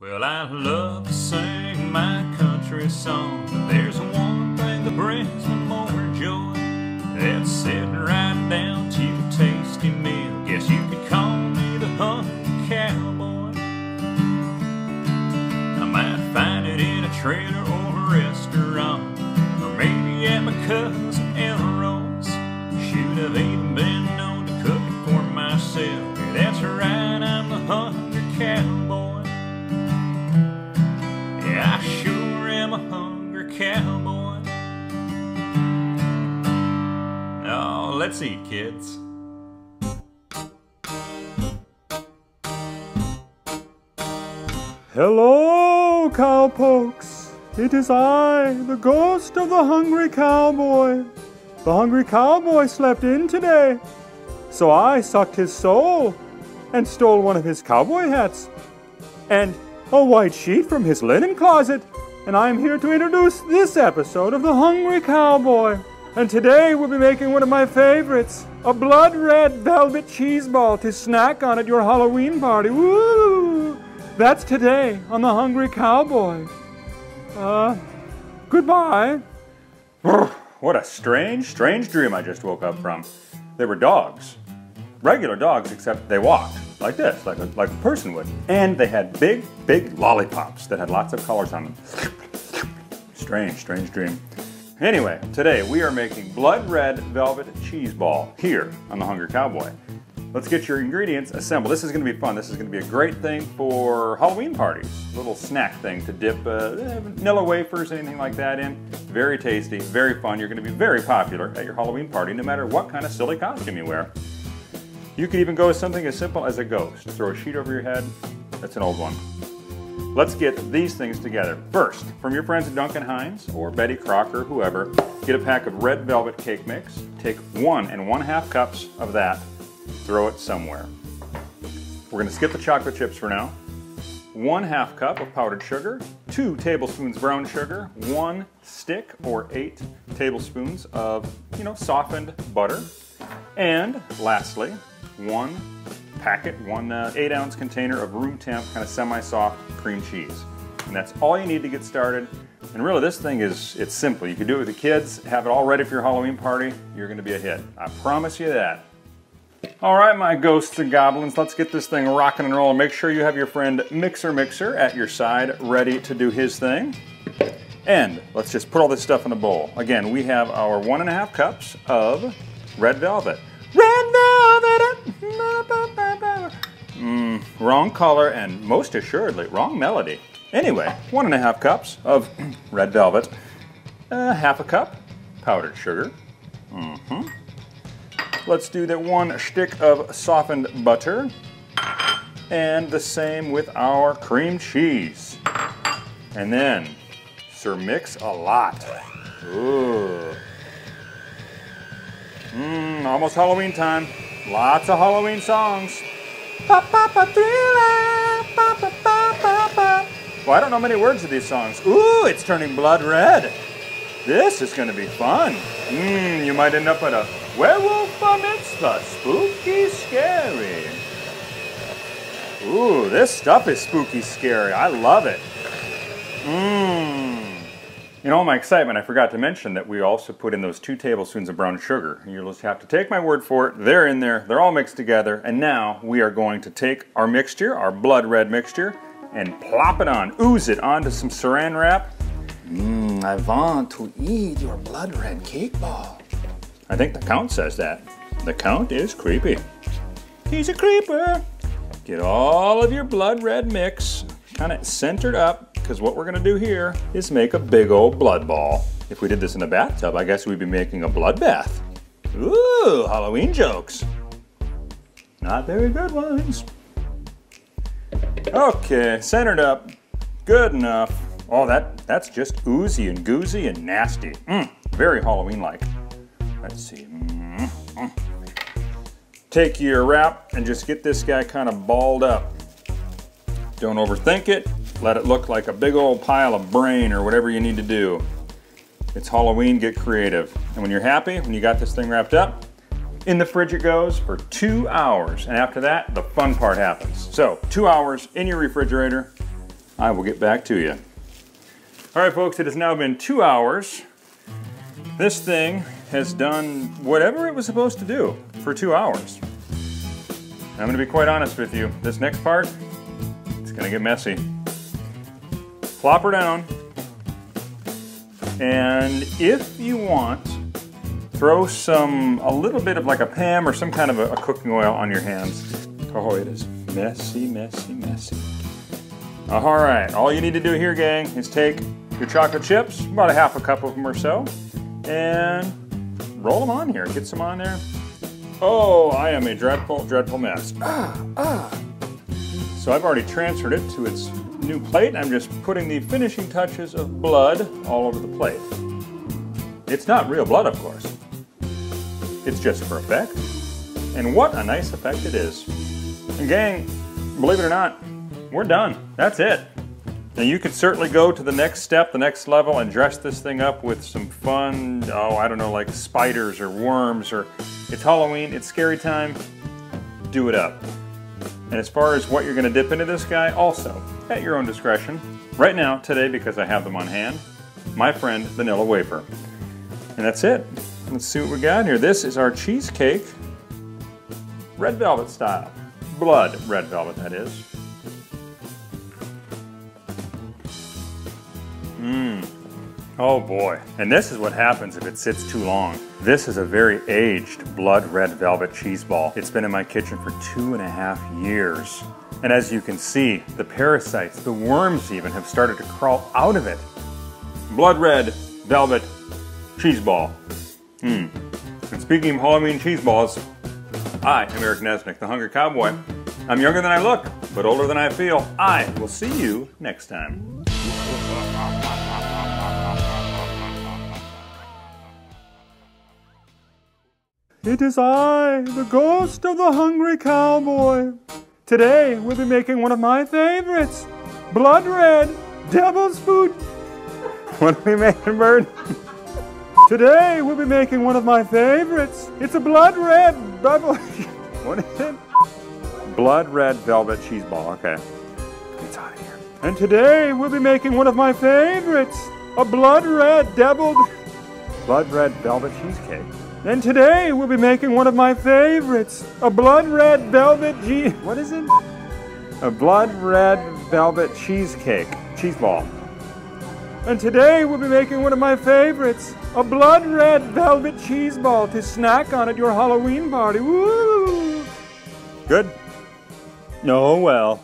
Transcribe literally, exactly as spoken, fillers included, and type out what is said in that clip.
Well, I love to sing my country song, but there's one thing that brings me more joy. That's sitting right down to a tasty meal. Guess you could call me the hungry cowboy. I might find it in a trailer or a restaurant, or maybe at my cousin Elroy's. Should have even been known to cook it for myself. Yeah, that's right, I'm the hungry cowboy. I sure am a hungry cowboy. Oh, let's eat, kids. Hello, cowpokes. It is I, the ghost of the hungry cowboy. The hungry cowboy slept in today, so I sucked his soul and stole one of his cowboy hats. And a white sheet from his linen closet, and I'm here to introduce this episode of The Hungry Cowboy. And today we'll be making one of my favorites, a blood red velvet cheese ball to snack on at your Halloween party. Woo! That's today on The Hungry Cowboy. Uh, goodbye. What a strange, strange dream I just woke up from. They were dogs. Regular dogs, except they walked like this, like a, like a person would. And they had big, big lollipops that had lots of colors on them. Strange, strange dream. Anyway, today we are making blood red velvet cheese ball here on The Hungry Cowboy. Let's get your ingredients assembled. This is gonna be fun. This is gonna be a great thing for Halloween parties. Little snack thing to dip uh, vanilla wafers, anything like that in. Very tasty, very fun. You're gonna be very popular at your Halloween party, no matter what kind of silly costume you wear. You could even go with something as simple as a ghost. Throw a sheet over your head. That's an old one. Let's get these things together. First, from your friends at Duncan Hines or Betty Crocker, whoever, get a pack of red velvet cake mix. Take one and one half cups of that. Throw it somewhere. We're gonna skip the chocolate chips for now. One half cup of powdered sugar, two tablespoons brown sugar, one stick or eight tablespoons of, you know, softened butter. And lastly, one packet, one uh, eight ounce container of room temp, kind of semi-soft cream cheese. And that's all you need to get started. And really this thing is, it's simple. You can do it with the kids, have it all ready for your Halloween party. You're gonna be a hit. I promise you that. All right, my ghosts and goblins, let's get this thing rocking and rolling. Make sure you have your friend Mixer Mixer at your side, ready to do his thing. And let's just put all this stuff in a bowl. Again, we have our one and a half cups of red velvet. Red velvet! Mm, wrong color and most assuredly wrong melody. Anyway, one and a half cups of red velvet, uh, half a cup powdered sugar. Mm-hmm. Let's do that one stick of softened butter, and the same with our cream cheese. And then surmix a lot. Ooh. Mmm, almost Halloween time. Lots of Halloween songs. Ba, ba, ba, thriller, ba, ba, ba, ba. Well, I don't know many words of these songs. Ooh, it's turning blood red. This is gonna be fun. Mmm, you might end up at a werewolf bar mitzvah. Spooky scary. Ooh, this stuff is spooky scary. I love it. Mmm. In all my excitement, I forgot to mention that we also put in those two tablespoons of brown sugar. You'll just have to take my word for it. They're in there, they're all mixed together, and now we are going to take our mixture, our blood red mixture, and plop it on, ooze it onto some saran wrap. Mmm, I want to eat your blood red cake ball. I think the Count says that. The Count is creepy. He's a creeper. Get all of your blood red mix, kind of centered up, because what we're gonna do here is make a big old blood ball. If we did this in a bathtub, I guess we'd be making a blood bath. Ooh, Halloween jokes. Not very good ones. Okay, centered up, good enough. Oh, that, that's just oozy and goozy and nasty. Mm, very Halloween-like. Let's see. Mm-hmm. Take your wrap and just get this guy kind of balled up. Don't overthink it. Let it look like a big old pile of brain or whatever you need to do. It's Halloween, get creative. And when you're happy, when you got this thing wrapped up, in the fridge it goes for two hours. And after that, the fun part happens. So two hours in your refrigerator, I will get back to you. All right, folks, it has now been two hours. This thing has done whatever it was supposed to do for two hours. I'm gonna be quite honest with you. This next part, it's gonna get messy. Plop her down. And if you want, throw some, a little bit of like a Pam or some kind of a, a cooking oil on your hands. Oh, it is messy, messy, messy. All right, all you need to do here, gang, is take your chocolate chips, about a half a cup of them or so, and roll them on here, get some on there. Oh, I am a dreadful, dreadful mess. Ah, ah. So I've already transferred it to its new plate. I'm just putting the finishing touches of blood all over the plate. It's not real blood, of course. It's just for effect. And what a nice effect it is. And gang, believe it or not, we're done. That's it. Now you could certainly go to the next step, the next level, and dress this thing up with some fun, oh, I don't know, like spiders or worms, or it's Halloween, it's scary time, do it up. And as far as what you're gonna dip into this guy, also, at your own discretion. Right now, today, because I have them on hand, my friend, vanilla wafer. And that's it. Let's see what we got here. This is our cheesecake, red velvet style. Blood red velvet, that is. Mmm. Oh boy. And this is what happens if it sits too long. This is a very aged blood red velvet cheese ball. It's been in my kitchen for two and a half years. And as you can see, the parasites, the worms even, have started to crawl out of it. Blood red velvet cheese ball. Mmm. And speaking of Halloween cheese balls, I am Eric Nesnick, the Hungry Cowboy. I'm younger than I look, but older than I feel. I will see you next time. It is I, the ghost of the Hungry Cowboy. Today, we'll be making one of my favorites, blood red devil's food. What are we making, Bird? Today, we'll be making one of my favorites. It's a blood red double. What is it? Blood red velvet cheese ball, okay. It's out of here. And today, we'll be making one of my favorites, a blood red deviled. Blood red velvet cheesecake. And today we'll be making one of my favorites, a blood red velvet cheese. What is it? A blood red velvet cheesecake, cheese ball. And today we'll be making one of my favorites, a blood red velvet cheese ball to snack on at your Halloween party. Woo! Good? No, well.